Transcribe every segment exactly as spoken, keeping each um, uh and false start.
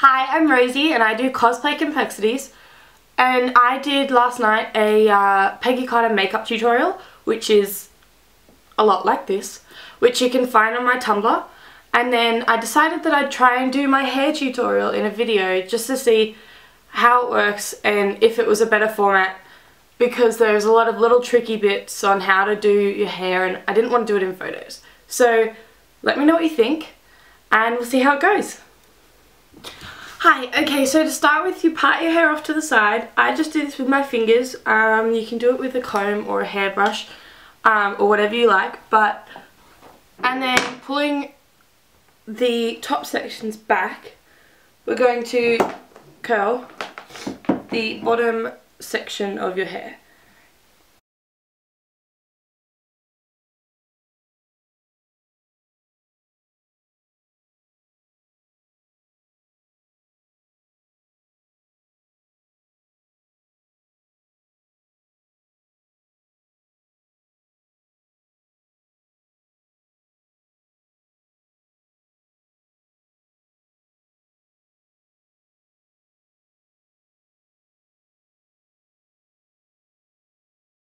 Hi, I'm Rosie and I do Cosplay Complexities, and I did last night a uh, Peggy Carter makeup tutorial, which is a lot like this, which you can find on my Tumblr. And then I decided that I'd try and do my hair tutorial in a video just to see how it works and if it was a better format, because there's a lot of little tricky bits on how to do your hair and I didn't want to do it in photos. So let me know what you think and we'll see how it goes. Hi, okay, so to start with, you part your hair off to the side. I just do this with my fingers. Um, you can do it with a comb or a hairbrush um, or whatever you like, but and then pulling the top sections back, we're going to curl the bottom section of your hair.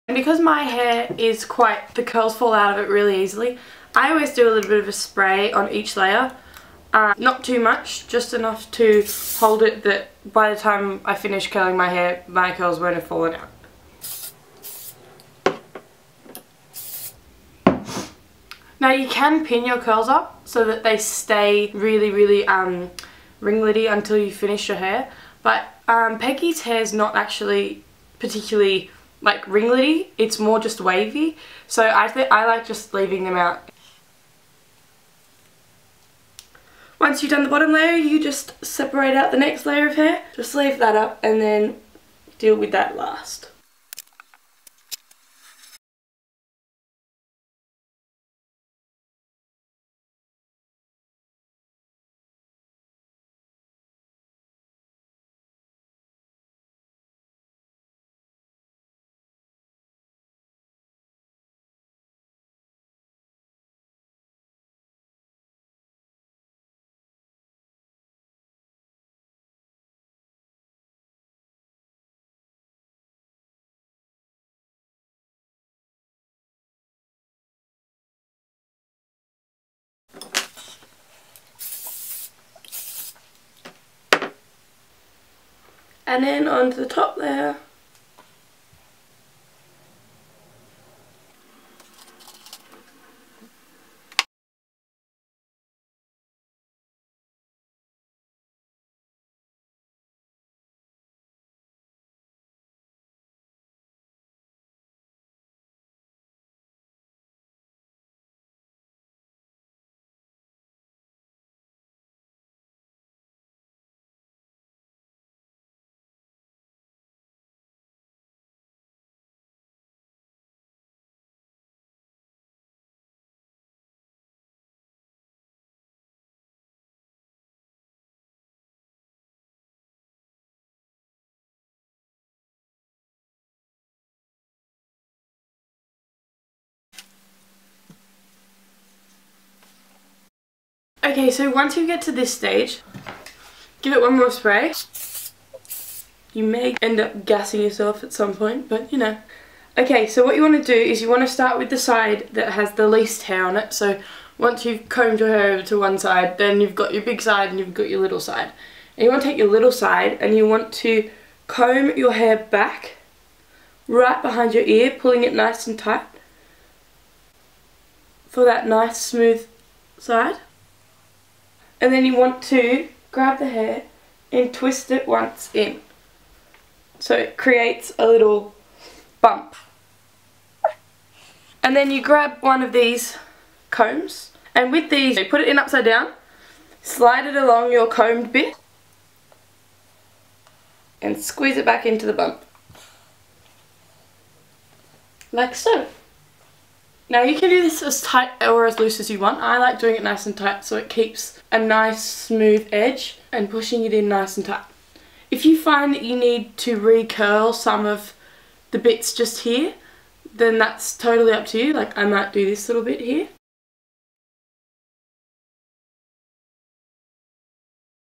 And because my hair is quite, the curls fall out of it really easily, I always do a little bit of a spray on each layer. Uh, not too much, just enough to hold it that by the time I finish curling my hair, my curls won't have fallen out. Now you can pin your curls up so that they stay really, really um, ringlety until you finish your hair. But um, Peggy's hair is not actually particularly like ringlety, it's more just wavy, so I think I like just leaving them out. Once you've done the bottom layer, you just separate out the next layer of hair, just leave that up and then deal with that last. And then onto the top layer. Okay, so once you get to this stage, give it one more spray. You may end up gassing yourself at some point, but you know. Okay, so what you want to do is you want to start with the side that has the least hair on it. So once you've combed your hair over to one side, then you've got your big side and you've got your little side. And you want to take your little side and you want to comb your hair back right behind your ear, pulling it nice and tight for that nice smooth side. And then you want to grab the hair and twist it once in, so it creates a little bump. And then you grab one of these combs, and with these you put it in upside down, slide it along your combed bit and squeeze it back into the bump, like so. Now you can do this as tight or as loose as you want. I like doing it nice and tight so it keeps a nice smooth edge and pushing it in nice and tight. If you find that you need to recurl some of the bits just here, then that's totally up to you. Like, I might do this little bit here.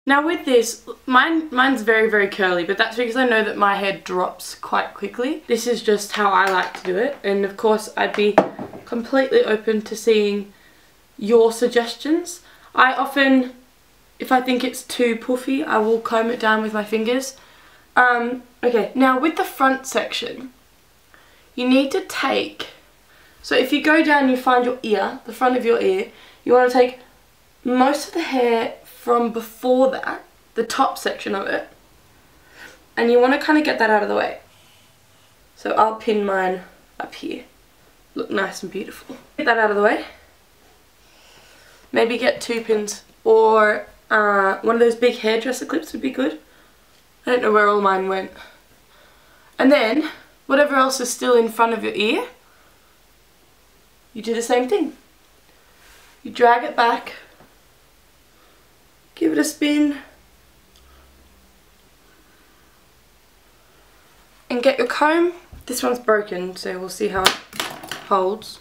Now with this, mine, mine's very, very curly, but that's because I know that my hair drops quite quickly. This is just how I like to do it, and of course I'd be completely open to seeing your suggestions. I often, if I think it's too puffy, I will comb it down with my fingers. Um, okay, now with the front section, you need to take, so if you go down you find your ear, the front of your ear, you want to take most of the hair from before that, the top section of it, and you want to kind of get that out of the way. So I'll pin mine up here. Look nice and beautiful. Get that out of the way. Maybe get two pins, or uh, one of those big hairdresser clips would be good. I don't know where all mine went. And then, whatever else is still in front of your ear, you do the same thing. You drag it back, give it a spin, and get your comb. This one's broken, so we'll see how it holds.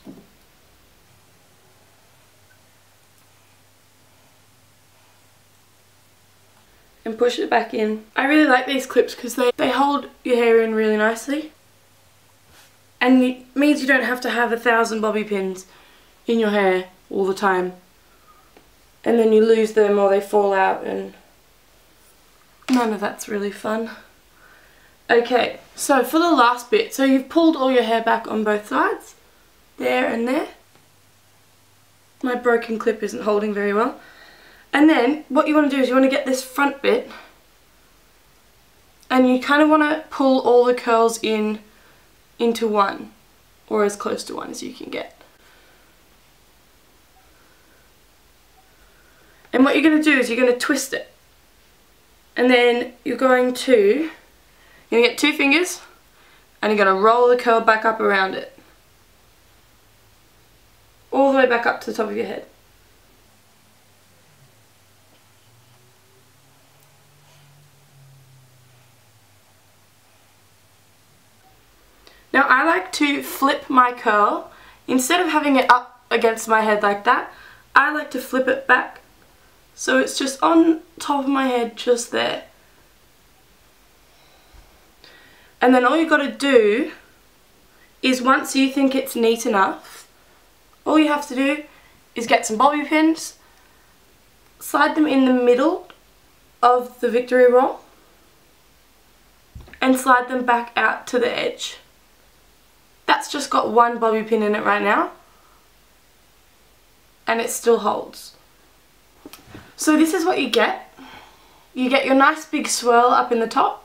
And push it back in. I really like these clips because they, they hold your hair in really nicely, and it means you don't have to have a thousand bobby pins in your hair all the time, and then you lose them or they fall out, and none of that's really fun. Okay, so for the last bit, so you've pulled all your hair back on both sides, there and there. My broken clip isn't holding very well. And then what you want to do is you want to get this front bit, and you kind of want to pull all the curls in into one, or as close to one as you can get. And what you're going to do is you're going to twist it, and then you're going to you're going to get two fingers and you're going to roll the curl back up around it, all the way back up to the top of your head. Now I like to flip my curl. Instead of having it up against my head like that, I like to flip it back so it's just on top of my head, just there. And then all you've got to do is, once you think it's neat enough, all you have to do is get some bobby pins, slide them in the middle of the victory roll, and slide them back out to the edge. That's just got one bobby pin in it right now, and it still holds. So this is what you get. You get your nice big swirl up in the top,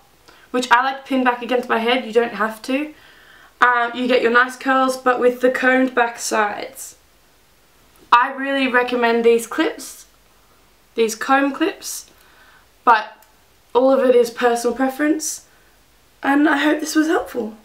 which I like to pin back against my head. You don't have to. Um, you get your nice curls, but with the combed back sides. I really recommend these clips, these comb clips, but all of it is personal preference, and I hope this was helpful.